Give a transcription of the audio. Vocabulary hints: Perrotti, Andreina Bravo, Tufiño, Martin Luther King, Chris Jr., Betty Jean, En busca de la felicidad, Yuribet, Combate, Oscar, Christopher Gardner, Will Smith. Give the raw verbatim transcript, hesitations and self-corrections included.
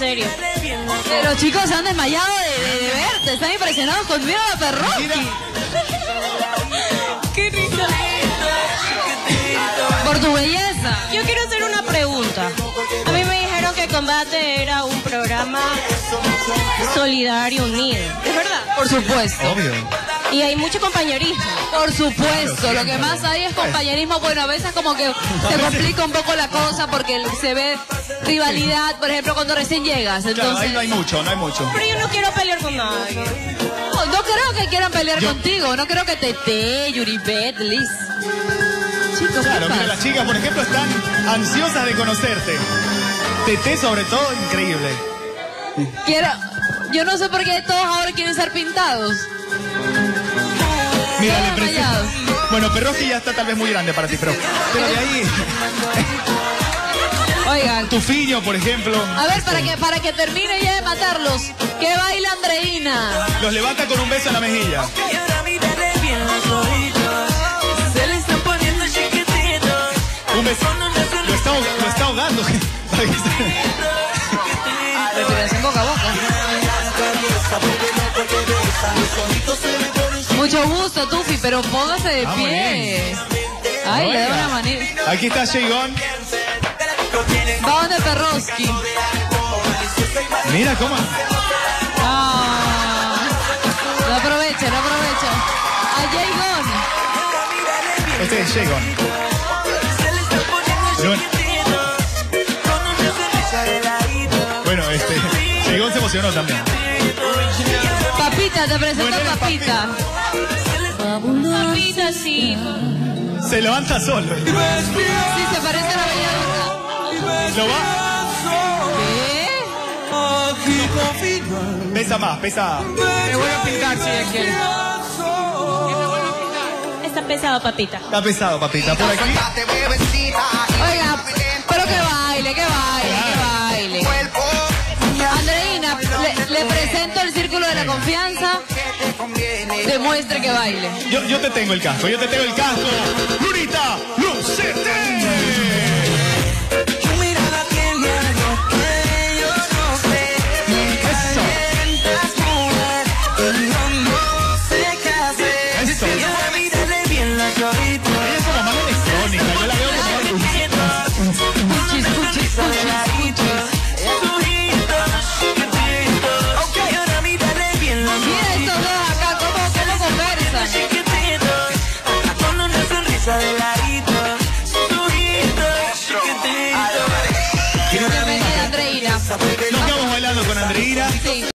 serio. Los chicos se han desmayado de, de, de verte. Están impresionados conmigo, Perrotti. Qué risa. Por tu belleza. Yo quiero hacer una pregunta. A mí me dijeron que Combate era un programa solidario, unido. ¿Es verdad? Por supuesto. Obvio. Y hay mucho compañerismo. Por supuesto, claro, lo que más hay es compañerismo. Bueno, a veces como que se complica un poco la cosa porque se ve rivalidad, por ejemplo, cuando recién llegas. Entonces... Claro, ahí no hay mucho, no hay mucho. Pero yo no quiero pelear con nadie. No, no creo que quieran pelear yo... contigo. No creo que Tete, Yuribet, Liz. Chicos, claro, mira, las chicas, por ejemplo, están ansiosas de conocerte. Tete, sobre todo, increíble. Quiero... Yo no sé por qué todos ahora quieren ser pintados. Mira, le presento. Bueno, Perrotti ya está tal vez muy grande para ti, pero, pero de ahí... Oigan. Tufiño, por ejemplo. A ver, para que, para que termine ya de matarlos. Que baila Andreina. Los levanta con un beso en la mejilla. Un beso. Lo está, lo está ahogando. Respiración boca a boca. Mucho gusto, Tufi, pero póngase de ah, pie. Ay, oiga, le da una manera. Aquí está Sheigón. Va de Perroski. Mira cómo. Ah, lo aprovecha, lo aprovecha. A Sheigón. Este es Sheigón. Bueno, este. Sheigón se emocionó también. Papita, te presento a Papita. Papita, sí. Se levanta solo. Sí, se parece a la Bella Durga. ¿Lo va? ¿Qué? No. Pesa más, pesa. Me voy a pintar, sí, aquí. Está pesado, Papita. Está pesado, Papita. Por aquí. Oiga, pero que baile, que baile, que baile. Andreina, le, le presento el círculo de la confianza. Demuestre que baile. Yo, yo te tengo el casco, yo te tengo el casco. ¡Lunita, Lucete! Eso. Eso. Ella es una mano electrónica, yo la veo como... Puchis, puchis, puchis, puchis. Nos quedamos bailando con Andreina. Sí.